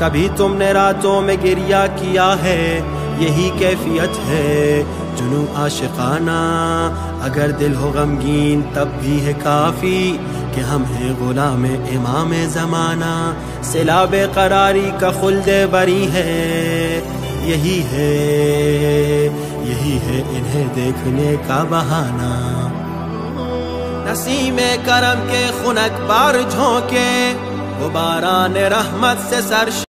कभी तुमने रातों में गिरिया किया है, यही कैफियत है जुनू आशिकाना। अगर दिल हो गमगीन तब भी है काफ़ी कि हम हैं गुलाम इमाम ज़माना। सिलाब करारी का खुल्द बरी है, यही है, यही है इन्हें देखने का बहाना। नसीम करम के खुनक बार झोंके, गुबारान रहमत से सर